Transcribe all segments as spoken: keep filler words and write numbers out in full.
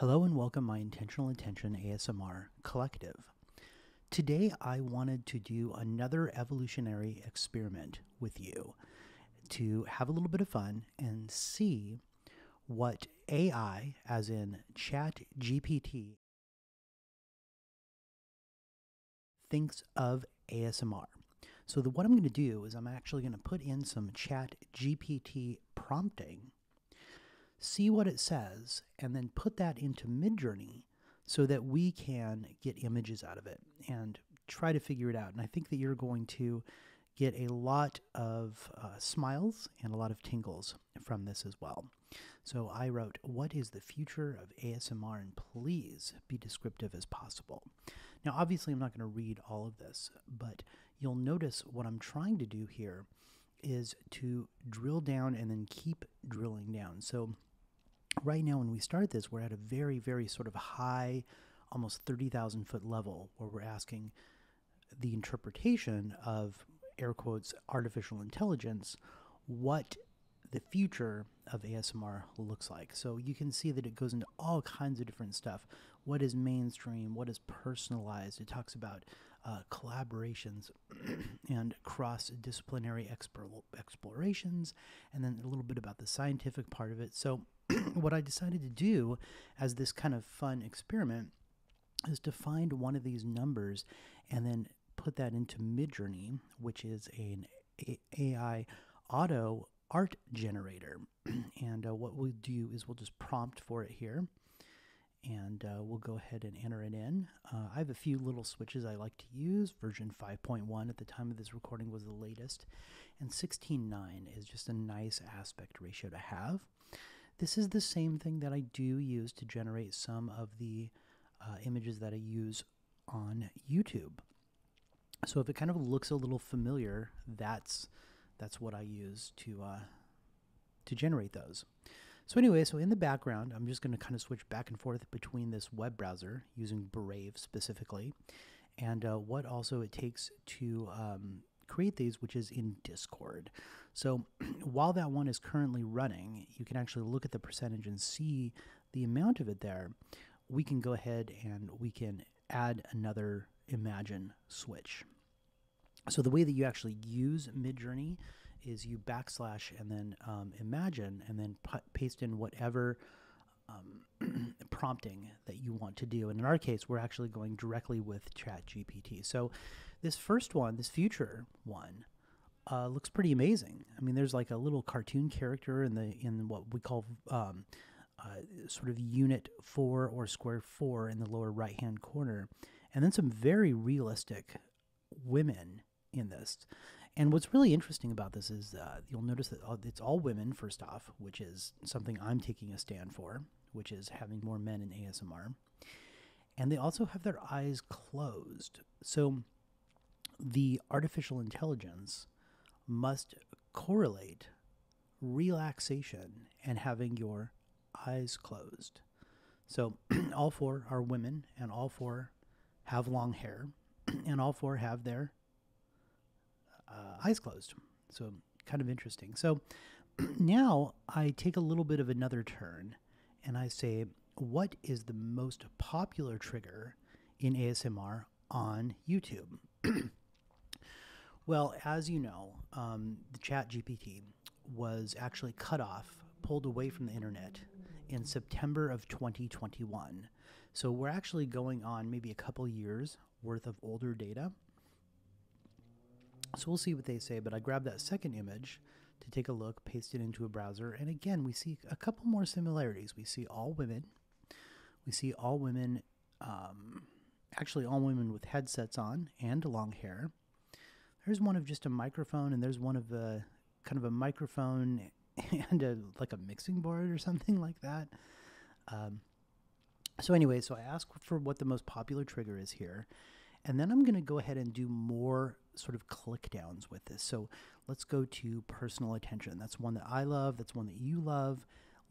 Hello and welcome my Intentional Attention A S M R collective. Today I wanted to do another evolutionary experiment with you to have a little bit of fun and see what A I, as in ChatGPT, thinks of A S M R. So the, what I'm going to do is I'm actually going to put in some ChatGPT prompting, see what it says, and then put that into Midjourney so that we can get images out of it and try to figure it out. And I think that you're going to get a lot of uh, smiles and a lot of tingles from this as well. So I wrote, what is the future of A S M R? And please be descriptive as possible. Now, obviously, I'm not going to read all of this, but you'll notice what I'm trying to do here is to drill down and then keep drilling down. So right now, when we start this, we're at a very, very sort of high, almost thirty thousand foot level where we're asking the interpretation of, air quotes, artificial intelligence, what the future of A S M R looks like. So you can see that it goes into all kinds of different stuff. What is mainstream? What is personalized? It talks about uh, collaborations and cross-disciplinary explorations, and then a little bit about the scientific part of it. So what I decided to do as this kind of fun experiment is to find one of these numbers and then put that into Midjourney, which is an A I auto art generator. And uh, what we'll do is we'll just prompt for it here, and uh, we'll go ahead and enter it in. Uh, I have a few little switches I like to use. Version five point one at the time of this recording was the latest, and sixteen nine is just a nice aspect ratio to have. This is the same thing that I do use to generate some of the uh, images that I use on YouTube. So if it kind of looks a little familiar, that's that's what I use to uh, to generate those. So anyway, so in the background, I'm just going to kind of switch back and forth between this web browser using Brave specifically, and uh, what also it takes to um, create these, which is in Discord. So while that one is currently running, you can actually look at the percentage and see the amount of it there. We can go ahead and we can add another Imagine switch. So the way that you actually use Midjourney is you backslash and then um, imagine and then paste in whatever um, prompting that you want to do. And in our case, we're actually going directly with ChatGPT. So this first one, this future one, uh, looks pretty amazing. I mean, there's like a little cartoon character in the in what we call um, uh, sort of unit four or square four in the lower right hand corner, and then some very realistic women in this. And what's really interesting about this is uh, you'll notice that it's all women, first off, which is something I'm taking a stand for, which is having more men in A S M R. And they also have their eyes closed. So the artificial intelligence must correlate relaxation and having your eyes closed. So all four are women, and all four have long hair, and all four have their uh, eyes closed. So kind of interesting. So now I take a little bit of another turn and I say, what is the most popular trigger in A S M R on YouTube? Well, as you know, um, the ChatGPT was actually cut off, pulled away from the internet in September of twenty twenty-one. So we're actually going on maybe a couple years worth of older data. So we'll see what they say, but I grabbed that second image to take a look, paste it into a browser, and again, we see a couple more similarities. We see all women. We see all women, um, actually all women with headsets on and long hair. There's one of just a microphone, and there's one of a kind of a microphone and a, like a mixing board or something like that. Um, So anyway, so I ask for what the most popular trigger is here, and then I'm going to go ahead and do more sort of click downs with this. So let's go to personal attention. That's one that I love. That's one that you love.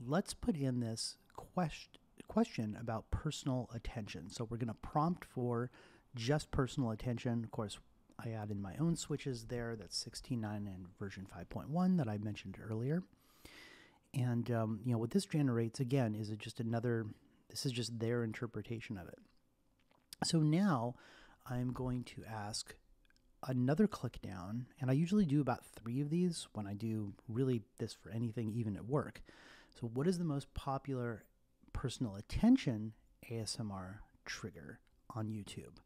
Let's put in this quest question about personal attention. So we're going to prompt for just personal attention. Of course, I add in my own switches there. That's sixteen nine and version five point one that I mentioned earlier. And, um, you know, what this generates, again, is it just another... This is just their interpretation of it. So now I'm going to ask another click down, and I usually do about three of these when I do really this for anything, even at work. So what is the most popular personal attention A S M R trigger on YouTube?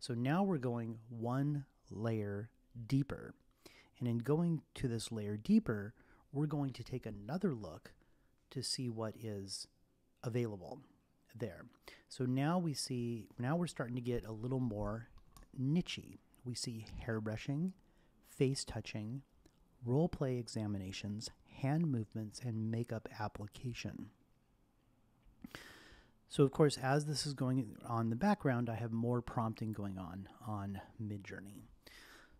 So now we're going one layer deeper. And in going to this layer deeper, we're going to take another look to see what is available there. So now we see, now we're starting to get a little more niche-y. We see hairbrushing, face touching, role play examinations, hand movements, and makeup application. So of course, as this is going on in the background, I have more prompting going on on Midjourney.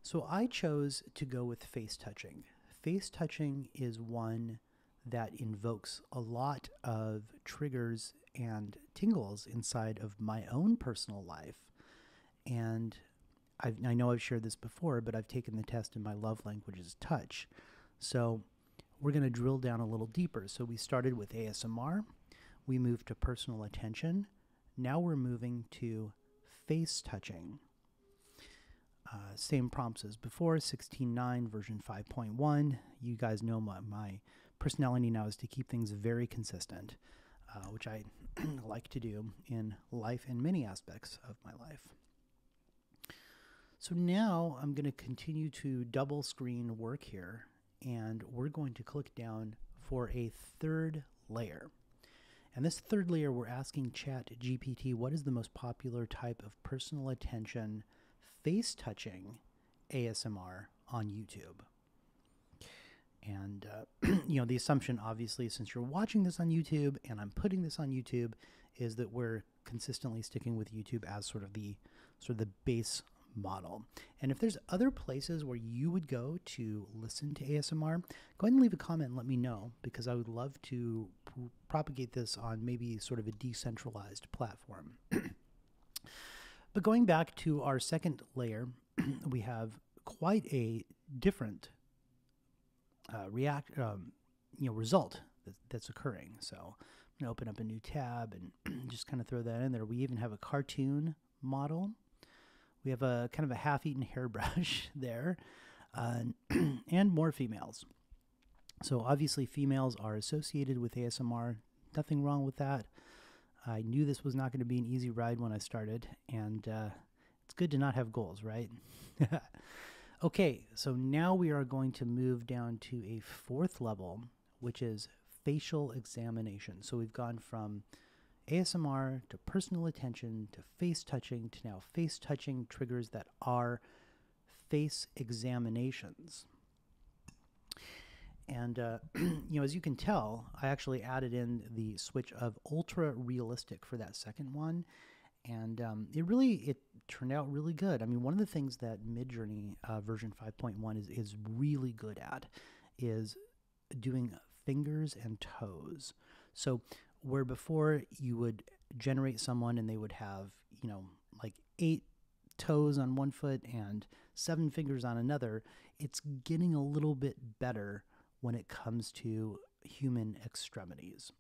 So I chose to go with face touching. Face touching is one that invokes a lot of triggers and tingles inside of my own personal life. And I've, I know I've shared this before, but I've taken the test and my love language is touch. So we're going to drill down a little deeper. So we started with A S M R. We moved to personal attention. Now we're moving to face touching. Uh, same prompts as before, sixteen nine version five point one. You guys know my, my personality now is to keep things very consistent, uh, which I like to do in life and many aspects of my life. So now I'm going to continue to double screen work here, and we're going to click down for a third layer. And this third layer, we're asking ChatGPT, what is the most popular type of personal attention face touching A S M R on YouTube? And, uh, you know, the assumption, obviously, since you're watching this on YouTube and I'm putting this on YouTube, is that we're consistently sticking with YouTube as sort of the sort of the base model. And if there's other places where you would go to listen to A S M R, go ahead and leave a comment and let me know, because I would love to propagate this on maybe sort of a decentralized platform. But going back to our second layer, we have quite a different uh, react, um, you know, result that, that's occurring. So I'm gonna open up a new tab and just kind of throw that in there. We even have a cartoon model. We have a kind of a half-eaten hairbrush there, uh, and more females. So obviously females are associated with A S M R. Nothing wrong with that. I knew this was not going to be an easy ride when I started, and uh, it's good to not have goals, right? Okay, so now we are going to move down to a fourth level, which is facial examination. So we've gone from A S M R to personal attention to face touching to now face touching triggers that are face examinations. And, uh, you know, as you can tell, I actually added in the switch of ultra realistic for that second one. And um, it really, it turned out really good. I mean, one of the things that Midjourney uh, version five point one is, is really good at is doing fingers and toes. So where before you would generate someone and they would have, you know, like eight toes on one foot and seven fingers on another, it's getting a little bit better when it comes to human extremities.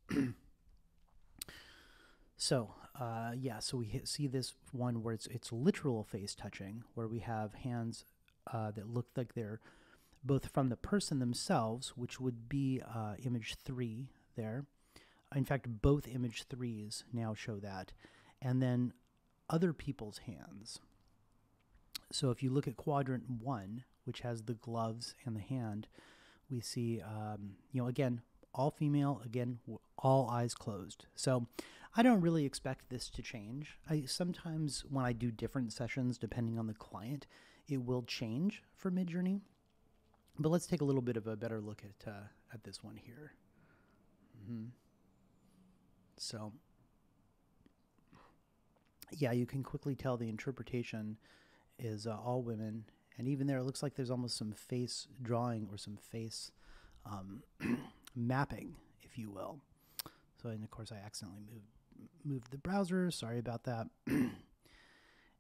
So, uh, yeah, so we hit, see this one where it's, it's literal face touching, where we have hands uh, that look like they're both from the person themselves, which would be uh, image three there. In fact, both image threes now show that. And then other people's hands. So if you look at quadrant one, which has the gloves and the hand, we see, um, you know, again, all female, again, all eyes closed. So I don't really expect this to change. I sometimes when I do different sessions, depending on the client, it will change for Midjourney. But let's take a little bit of a better look at, uh, at this one here. Mm-hmm. So yeah, you can quickly tell the interpretation is uh, all women. And even there, it looks like there's almost some face drawing or some face um, mapping, if you will. So, and of course, I accidentally moved, moved the browser. Sorry about that.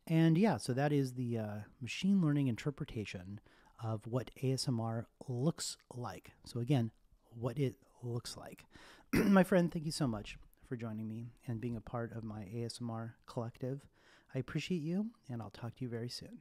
And yeah, so that is the uh, machine learning interpretation of what A S M R looks like. So again, what it looks like. My friend, thank you so much for joining me and being a part of my A S M R collective. I appreciate you, and I'll talk to you very soon.